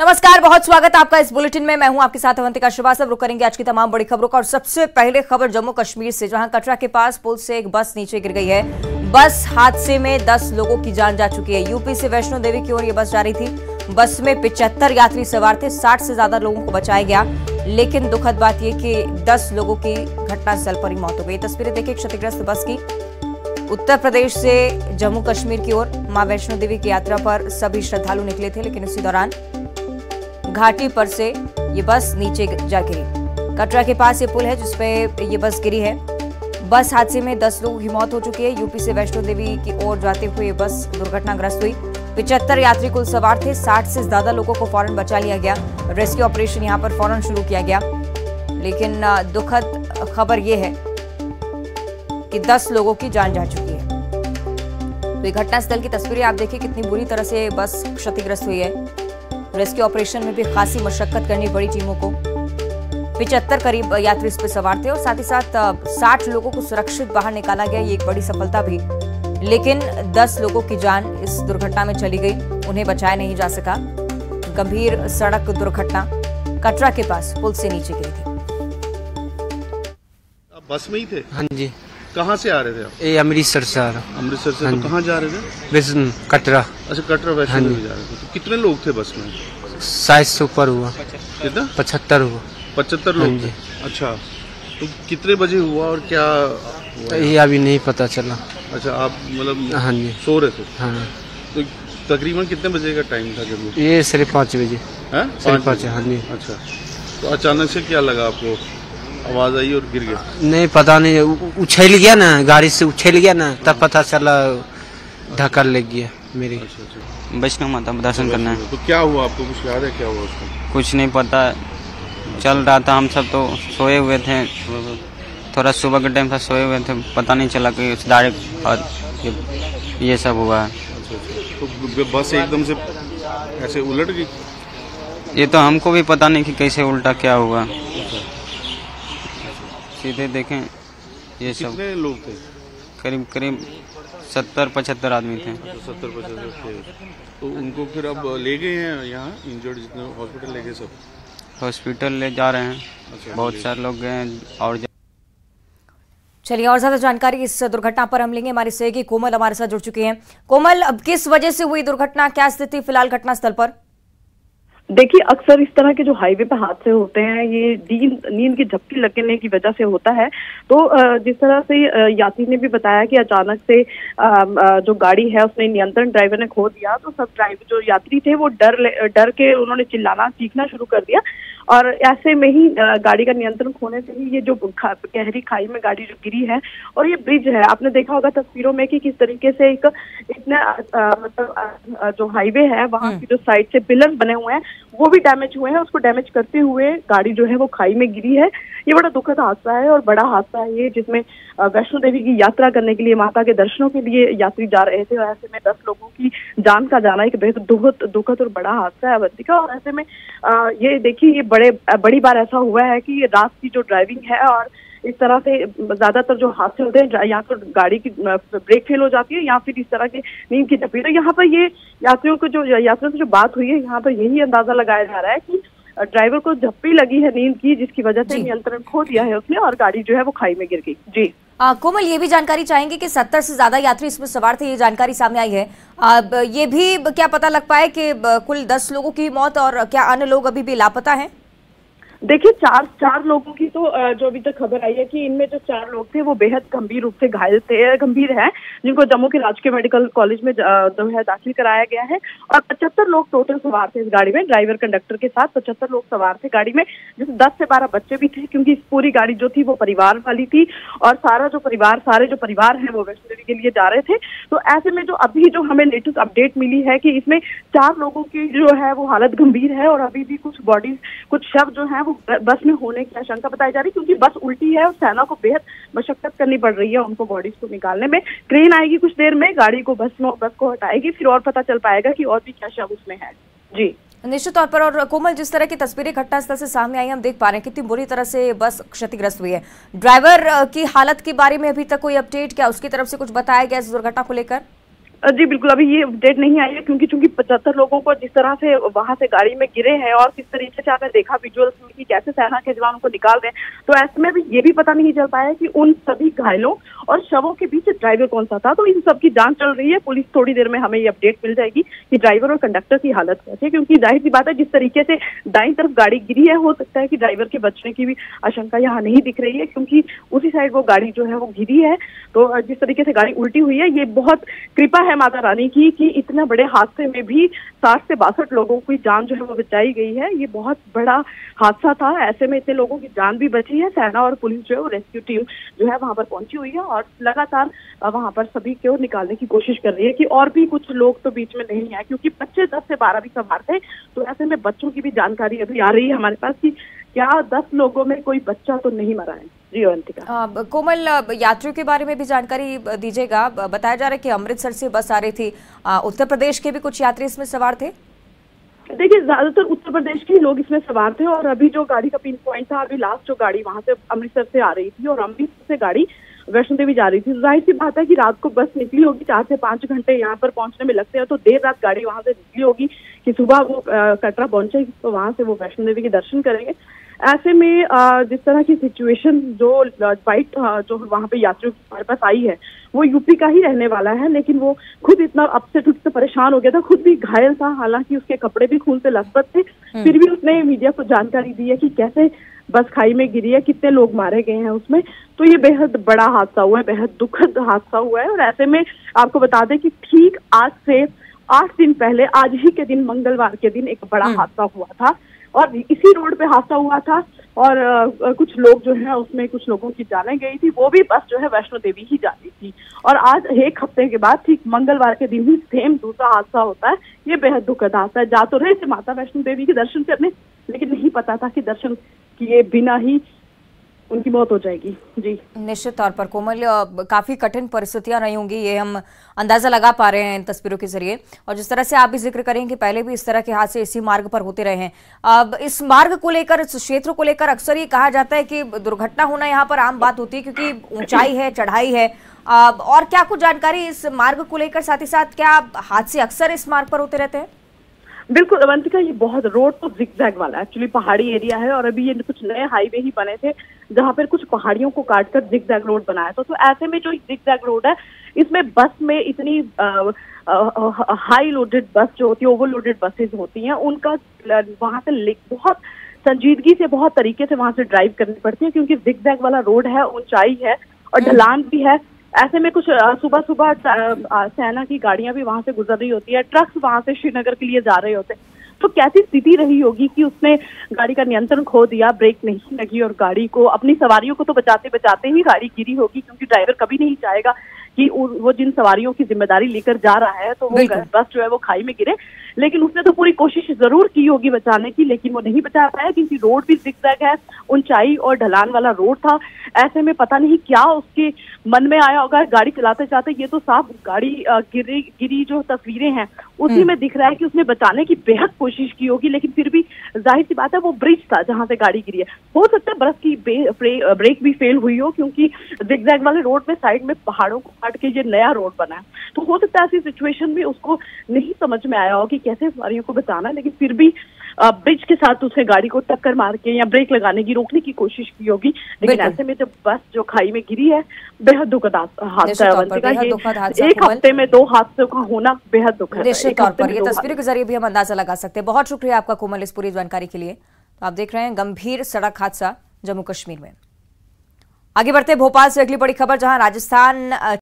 नमस्कार, बहुत स्वागत आपका इस बुलेटिन में। मैं हूं आपके साथ अवंतिका श्रीवास्तव। रुक करेंगे आज की तमाम बड़ी खबरों का और सबसे पहले खबर जम्मू कश्मीर से, जहां कटरा के पास पुल से एक बस नीचे गिर गई है। बस हादसे में 10 लोगों की जान जा चुकी है। यूपी से वैष्णो देवी की ओर ये बस जा रही थी। बस में 75 यात्री सवार थे। 60 से ज्यादा लोगों को बचाया गया, लेकिन दुखद बात यह कि 10 लोगों की घटनास्थल पर ही मौत हो गई। तस्वीरें देखिए क्षतिग्रस्त बस की। उत्तर प्रदेश से जम्मू कश्मीर की ओर माँ वैष्णो देवी की यात्रा पर सभी श्रद्धालु निकले थे, लेकिन उसी दौरान घाटी पर से ये बस नीचे जा गिरी। कटरा के पास ये पुल है जिस पे ये बस गिरी है। बस हादसे में 10 लोगों की मौत हो चुकी है। यूपी से वैष्णो देवी की ओर जाते हुए बस दुर्घटनाग्रस्त हुई। 75 यात्री कुल सवार थे। 60 से ज्यादा लोगों को फौरन बचा लिया गया। रेस्क्यू ऑपरेशन यहाँ पर फौरन शुरू किया गया, लेकिन दुखद खबर ये है कि 10 लोगों की जान जा चुकी है। तो घटनास्थल की तस्वीरें आप देखिए, कितनी बुरी तरह से बस क्षतिग्रस्त हुई है। रेस्क्यू ऑपरेशन में भी खासी मशक्कत करनी पड़ी टीमों को। 75 करीब यात्री इस पर सवार थे और साथ ही साथ 60 लोगों को सुरक्षित बाहर निकाला गया। ये एक बड़ी सफलता भी, लेकिन 10 लोगों की जान इस दुर्घटना में चली गई, उन्हें बचाया नहीं जा सका। गंभीर सड़क दुर्घटना कटरा के पास पुल से नीचे गिरी थी। आप बस में ही थे? हाँ जी। कहाँ से आ रहे थे? अमृतसर से आ रहा हूँ। अमृतसर से? तो कहाँ जा रहे थे? कटरा। अच्छा, कटरा वैष्णो देवी जा रहे थे। तो कितने लोग थे बस में? 60 से ऊपर हुआ। कितना? 75 हुआ। 75 लोग थे। अच्छा, तो कितने बजे हुआ और क्या हुआ? ये अभी नहीं पता चला। अच्छा, आप मतलब हाँ जी सो रहे थे? हाँ। तो तकरीबन कितने बजे का टाइम था? जब ये 5:30 बजे। हाँ, 5। हाँ जी। अच्छा, तो अचानक से क्या लगा आपको? आवाज आई और गिर गया? नहीं, पता नहीं, उछल गया ना, गाड़ी से उछल गया ना, तब पता चला धक्का लग गया मेरे। वैष्णो माता दर्शन करना है। तो क्या हुआ आपको, कुछ याद है क्या हुआ उसको? कुछ नहीं पता चल रहा था, हम सब तो सोए हुए थे। थोड़ा सुबह के टाइम था, सोए हुए थे, पता नहीं चला कि डायरेक्ट और ये सब हुआ। तो बस एकदम से ऐसे उलट गई? ये तो हमको भी पता नहीं कि कैसे उल्टा क्या हुआ। सीधे देखें ये सब। कितने लोग थे? करीब 70-75 आदमी थे। 70-75 थे। तो उनको फिर अब ले गए हैं यहाँ इंजर्ड, जितने हॉस्पिटल ले गए सब? हॉस्पिटल ले जा रहे हैं। अच्छा, बहुत सारे लोग गए हैं। और चलिए और ज्यादा जानकारी इस दुर्घटना पर हम लेंगे। हमारी सहयोगी कोमल हमारे साथ जुड़ चुके हैं। कोमल, अब किस वजह से हुई दुर्घटना, क्या स्थिति फिलहाल घटनास्थल पर? देखिए, अक्सर इस तरह के जो हाईवे पर हादसे होते हैं ये नींद की झपकी लगने की वजह से होता है। तो जिस तरह से यात्री ने भी बताया कि अचानक से जो गाड़ी है उसने नियंत्रण ड्राइवर ने खो दिया, तो सब ड्राइवर जो यात्री थे वो डर के उन्होंने चिल्लाना चीखना शुरू कर दिया। और ऐसे में ही गाड़ी का नियंत्रण खोने से ही ये जो गहरी खाई में गाड़ी जो गिरी है। और ये ब्रिज है, आपने देखा होगा तस्वीरों में कि किस तरीके से एक इतना मतलब जो हाईवे है वहाँ की जो साइड से पिलर बने हुए हैं वो भी डैमेज हुए हैं। उसको डैमेज करते हुए गाड़ी जो है वो खाई में गिरी है। ये बड़ा दुखद हादसा है और बड़ा हादसा है ये, जिसमें वैष्णो देवी की यात्रा करने के लिए, माता के दर्शनों के लिए यात्री जा रहे थे और ऐसे में 10 लोगों की जान का जाना एक बेहद दुखद और बड़ा हादसा है अवंतिका। और ऐसे में ये देखिए, ये बड़ी बार ऐसा हुआ है कि रात की जो ड्राइविंग है और इस तरह से ज्यादातर जो हादसे होते हैं, या तो गाड़ी की ब्रेक फेल हो जाती है या फिर इस तरह के नींद की झपकी। तो यहाँ पर ये यात्रियों से जो बात हुई है यहाँ पर यही अंदाजा लगाया जा रहा है कि ड्राइवर को झपकी लगी है नींद की, जिसकी वजह से नियंत्रण खो दिया है उसने और गाड़ी जो है वो खाई में गिर गई। जी कोमल, ये भी जानकारी चाहेंगे कि 70 से ज्यादा यात्री इसमें सवार थे, ये जानकारी सामने आई है। अब ये भी क्या पता लग पाया कि कुल 10 लोगों की मौत और क्या अन्य लोग अभी भी लापता है? देखिए, चार लोगों की तो जो अभी तक खबर आई है कि इनमें जो 4 लोग थे वो बेहद गंभीर रूप से घायल थे, गंभीर हैं, जिनको जम्मू के राजकीय मेडिकल कॉलेज में जो है दाखिल कराया गया है। और 75 लोग टोटल सवार थे इस गाड़ी में, ड्राइवर कंडक्टर के साथ 75 लोग सवार थे गाड़ी में, जिसमें 10 से 12 बच्चे भी थे, क्योंकि इस पूरी गाड़ी जो थी वो परिवार वाली थी और सारे जो परिवार है वो वैष्णो देवी के लिए जा रहे थे। तो ऐसे में जो अभी जो हमें लेटेस्ट अपडेट मिली है कि इसमें 4 लोगों की जो है वो हालत गंभीर है और अभी भी कुछ शव जो है बस में होने की आशंका बताई जा रही है, क्योंकि बस उल्टी है और सेना को बेहद मशक्कत करनी पड़ रही है उनको बॉडीज को निकालने में। ट्रेन आएगी कुछ देर में, गाड़ी को बस को हटाएगी, फिर और पता चल पाएगा कि और भी क्या शव उसमें है। जी निश्चित तौर पर। और कोमल, जिस तरह की तस्वीरें घटनास्थल से सामने आई, हम देख पा रहे हैं कितनी बुरी तरह से बस क्षतिग्रस्त हुई है। ड्राइवर की हालत के बारे में अभी तक कोई अपडेट, क्या उसकी तरफ से कुछ बताया गया इस दुर्घटना को लेकर? जी बिल्कुल, अभी ये अपडेट नहीं आई है क्योंकि 75 लोगों को जिस तरह से वहां से गाड़ी में गिरे हैं और किस तरीके से आपने देखा विजुअल्स में कि कैसे सेना के जवान उनको निकाल रहे हैं, तो ऐसे में भी ये भी पता नहीं चल पाया कि उन सभी घायलों और शवों के बीच ड्राइवर कौन सा था। तो इन सब की जांच चल रही है, पुलिस थोड़ी देर में हमें ये अपडेट मिल जाएगी कि ड्राइवर और कंडक्टर की हालत कैसी है, क्योंकि जाहिर सी बात है जिस तरीके से दाईं तरफ गाड़ी गिरी है हो सकता है कि ड्राइवर के बचने की भी आशंका यहाँ नहीं दिख रही है क्योंकि उसी साइड वो गाड़ी जो है वो गिरी है। तो जिस तरीके से गाड़ी उल्टी हुई है ये बहुत कृपा है माता रानी की कि इतना बड़े हादसे में भी 60 से 62 लोगों की जान जो है वो बचाई गई है। ये बहुत बड़ा हादसा था, ऐसे में इतने लोगों की जान भी बची है। सेना और पुलिस जो है वो रेस्क्यू टीम जो है वहां पर पहुंची हुई है और लगातार वहां पर सभी को निकालने की कोशिश कर रही है कि और भी कुछ लोग तो बीच में नहीं आए क्योंकि बच्चे 10 से 12 भी सवार थे, तो ऐसे में बच्चों की भी जानकारी अभी आ रही है हमारे पास कि क्या 10 लोगों में कोई बच्चा तो नहीं मरा है। जी अवंतिका, कोमल, यात्रियों के बारे में भी जानकारी दीजिएगा। बताया जा रहा है कि अमृतसर से बस आ रही थी, उत्तर प्रदेश के भी कुछ यात्री इसमें सवार थे। देखिए ज्यादातर उत्तर प्रदेश के लोग इसमें सवार थे और अभी जो गाड़ी का पिन पॉइंट था, अभी लास्ट जो गाड़ी वहां से अमृतसर से आ रही थी और अमृतसर से गाड़ी वैष्णो देवी जा रही थी। जाहिर सी बात है कि रात को बस निकली होगी, 4 से 5 घंटे यहाँ पर पहुंचने में लगते हैं, तो देर रात गाड़ी वहां से निकली होगी कि सुबह वो कटरा पहुंचेगी तो वहां से वो वैष्णो देवी के दर्शन करेंगे। ऐसे में जिस तरह की सिचुएशन जो बाइट जो वहाँ पे यात्रियों के हमारे पास आई है वो यूपी का ही रहने वाला है, लेकिन वो खुद इतना अपसेट उससे परेशान हो गया था, खुद भी घायल था, हालांकि उसके कपड़े भी खून से लथपथ थे, फिर भी उसने मीडिया को जानकारी दी है कि कैसे बस खाई में गिरी है, कितने लोग मारे गए हैं उसमें। तो ये बेहद बड़ा हादसा हुआ है, बेहद दुखद हादसा हुआ है। और ऐसे में आपको बता दें कि ठीक आज से 8 दिन पहले आज ही के दिन मंगलवार के दिन एक बड़ा हादसा हुआ था और इसी रोड पे हादसा हुआ था और कुछ लोग जो है उसमें कुछ लोगों की जाने गई थी, वो भी बस जो है वैष्णो देवी ही जा रही थी। और आज एक हफ्ते के बाद ठीक मंगलवार के दिन ही सेम दूसरा हादसा होता है। ये बेहद दुखद हादसा है। जा तो रहे थे माता वैष्णो देवी के दर्शन करने, लेकिन नहीं पता था कि दर्शन किए बिना ही उनकी मौत हो जाएगी। जी निश्चित तौर पर कोमल, काफी कठिन परिस्थितियां रही होंगी, ये हम अंदाजा लगा पा रहे हैं इन तस्वीरों के जरिए। और जिस तरह से आप भी जिक्र करें कि पहले भी इस तरह के हादसे इसी मार्ग पर होते रहे हैं। अब इस मार्ग को लेकर, इस क्षेत्र को लेकर अक्सर ये कहा जाता है कि दुर्घटना होना यहाँ पर आम बात होती है क्योंकि ऊंचाई है, चढ़ाई है। और क्या कुछ जानकारी इस मार्ग को लेकर, साथ ही साथ क्या हादसे अक्सर इस मार्ग पर होते रहते हैं? बिल्कुल अवंतिका, ये बहुत रोड तो जिगजैग वाला एक्चुअली पहाड़ी एरिया है और अभी ये कुछ नए हाईवे ही बने थे जहाँ पर कुछ पहाड़ियों को काटकर जिगजैग रोड बनाया था। तो ऐसे में जो जिगजैग रोड है इसमें बस में इतनी हाई लोडेड बस जो होती है, ओवरलोडेड बसेस होती हैं, उनका वहां से बहुत संजीदगी से, बहुत तरीके से वहां से ड्राइव करनी पड़ती है क्योंकि जिगजैग वाला रोड है, ऊंचाई है और ढलान भी है। ऐसे में कुछ सुबह सुबह सेना की गाड़ियां भी वहां से गुजर रही होती है, ट्रक्स वहां से श्रीनगर के लिए जा रहे होते हैं। तो कैसी स्थिति रही होगी कि उसने गाड़ी का नियंत्रण खो दिया, ब्रेक नहीं लगी और गाड़ी को, अपनी सवारियों को तो बचाते बचाते ही गाड़ी गिरी होगी क्योंकि ड्राइवर कभी नहीं चाहेगा कि वो जिन सवारियों की जिम्मेदारी लेकर जा रहा है तो वो बस जो है वो खाई में गिरे। लेकिन उसने तो पूरी कोशिश जरूर की होगी बचाने की, लेकिन वो नहीं बचा पाया क्योंकि रोड भी जिगजैग है, ऊंचाई और ढलान वाला रोड था। ऐसे में पता नहीं क्या उसके मन में आया होगा गाड़ी चलाते चलाते, ये तो साफ गाड़ी गिरी जो तस्वीरें हैं उसी में दिख रहा है कि उसने बचाने की बेहद कोशिश की होगी, लेकिन फिर भी जाहिर सी बात है वो ब्रिज था जहां से गाड़ी गिरी है। हो सकता है बर्फ की ब्रेक भी फेल हुई हो क्योंकि जिगजैग वाले रोड में साइड में पहाड़ों को काट के ये नया रोड बना है, तो हो सकता है ऐसी सिचुएशन में उसको नहीं समझ में आया हो कि कैसे सवारियों को बचाना है, लेकिन फिर भी ब्रिज के साथ उसने गाड़ी को टक्कर मार के या ब्रेक लगाने की, रोकने की कोशिश की होगी। लेकिन ऐसे में जब बस जो खाई में गिरी है, बेहद दुखद हादसा है। एक हफ्ते में 2 हादसों का होना बेहद दुखद है। निश्चित तौर पर ये तस्वीरों के जरिए भी हम अंदाजा लगा सकते हैं। बहुत शुक्रिया आपका कोमल इस पूरी जानकारी के लिए। तो आप देख रहे हैं गंभीर सड़क हादसा जम्मू कश्मीर में। आगे बढ़ते भोपाल से अगली बड़ी खबर, जहां राजस्थान